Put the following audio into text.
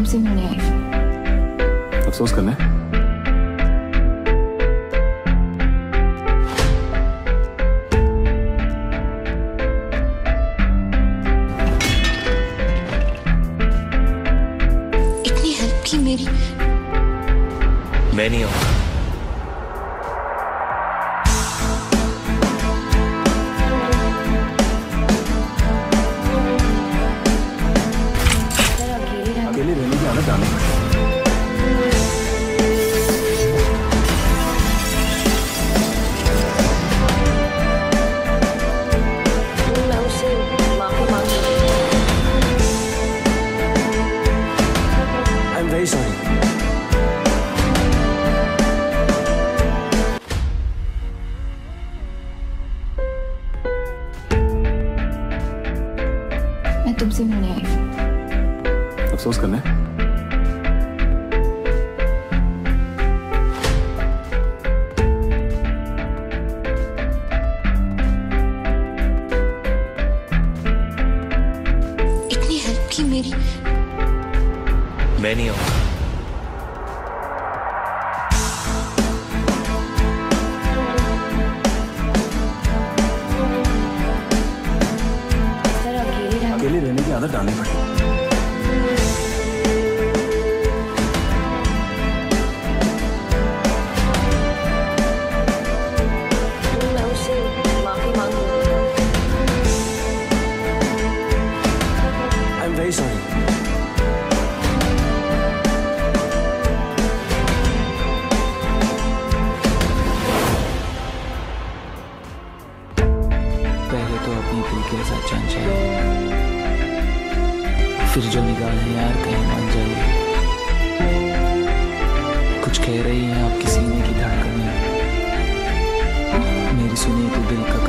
तुम से मिलने आई हूँ। अफसोस करना है? इतनी हेल्प की मेरी। मैं नहीं आऊँ। मैं तुमसे मिलने आई हूँ। अफसोस करना है? इतनी हेल्प की मेरी। मैं नहीं आऊँ। रहने की आदत डालनी पड़ी। मैं उससे माफी मांगू। I am very sorry. पहले तो अपनी दिल के साथ जान चाहिए, फिर जो निगाहें यार कहीं मान जाइए। कुछ कह रही हैं आप किसी ने की धड़कन में मेरी सुनी तो दिल का